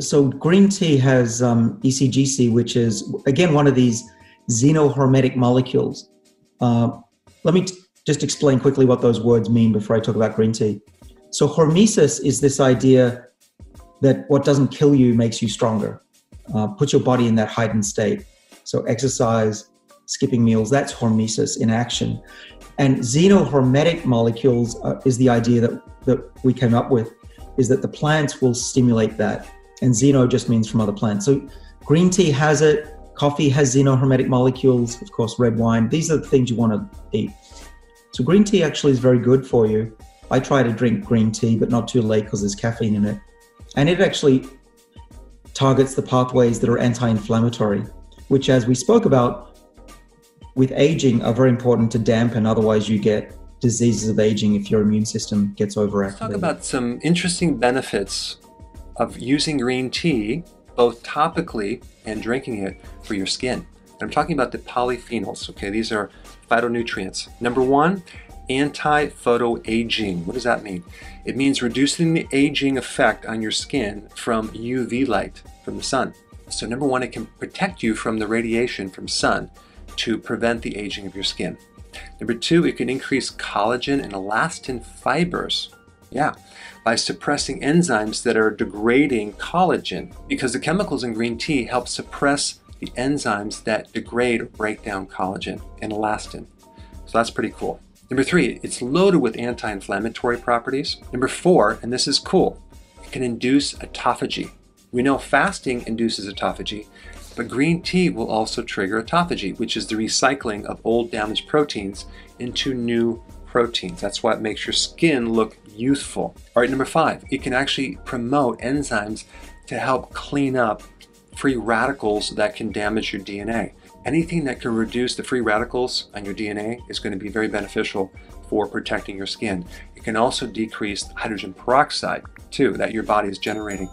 So green tea has ECGC, which is, again, one of these xenohormetic molecules. Let me just explain quickly what those words mean before I talk about green tea. So hormesis is this idea that what doesn't kill you makes you stronger, puts your body in that heightened state. So exercise, skipping meals, that's hormesis in action. And xenohormetic molecules is the idea that we came up with, is that the plants will stimulate that. And xeno just means from other plants. So green tea has it, coffee has xenohormetic molecules, of course, red wine. These are the things you want to eat. So green tea actually is very good for you. I try to drink green tea, but not too late because there's caffeine in it. And it actually targets the pathways that are anti-inflammatory, which, as we spoke about, with aging are very important to dampen. Otherwise you get diseases of aging if your immune system gets overactivated. Let's talk about some interesting benefits of using green tea, both topically and drinking it for your skin. And I'm talking about the polyphenols, okay? These are phytonutrients. Number one, anti-photoaging. What does that mean? It means reducing the aging effect on your skin from UV light, from the sun. So number one, it can protect you from the radiation from sun to prevent the aging of your skin. Number two, it can increase collagen and elastin fibers, by suppressing enzymes that are degrading collagen, because the chemicals in green tea help suppress the enzymes that degrade or break down collagen and elastin. So that's pretty cool. Number three, it's loaded with anti-inflammatory properties. Number four, and this is cool, it can induce autophagy. We know fasting induces autophagy, but green tea will also trigger autophagy, which is the recycling of old damaged proteins into new proteins. That's why it makes your skin look youthful. All right, number five, it can actually promote enzymes to help clean up free radicals that can damage your DNA. Anything that can reduce the free radicals on your DNA is going to be very beneficial for protecting your skin. It can also decrease hydrogen peroxide too that your body is generating.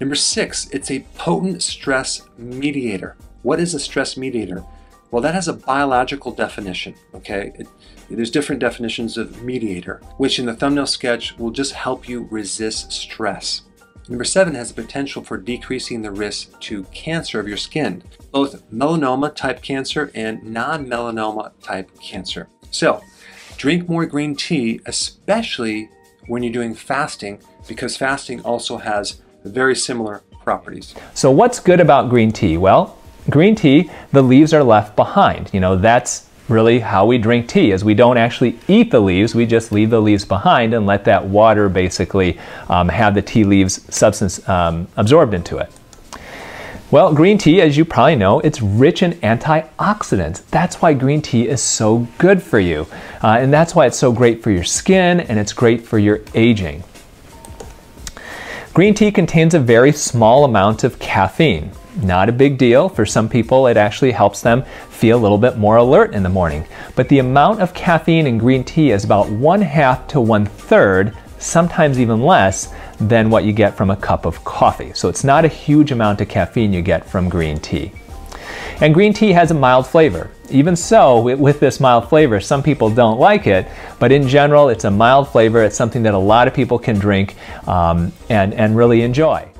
Number six, it's a potent stress mediator. What is a stress mediator? Well, that has a biological definition, okay? There's different definitions of mediator, which in the thumbnail sketch will just help you resist stress. Number seven has the potential for decreasing the risk to cancer of your skin, both melanoma type cancer and non-melanoma type cancer. So drink more green tea, especially when you're doing fasting, because fasting also has very similar properties. So what's good about green tea? Well, green tea, the leaves are left behind. You know, that's really how we drink tea, is we don't actually eat the leaves, we just leave the leaves behind and let that water basically have the tea leaves substance absorbed into it. Well, green tea, as you probably know, it's rich in antioxidants. That's why green tea is so good for you. And that's why it's so great for your skin, and it's great for your aging. Green tea contains a very small amount of caffeine. Not a big deal. For some people, it actually helps them feel a little bit more alert in the morning. But the amount of caffeine in green tea is about 1/2 to 1/3, sometimes even less, than what you get from a cup of coffee. So it's not a huge amount of caffeine you get from green tea. And green tea has a mild flavor. Even so, with this mild flavor, some people don't like it, but in general, it's a mild flavor. It's something that a lot of people can drink and really enjoy.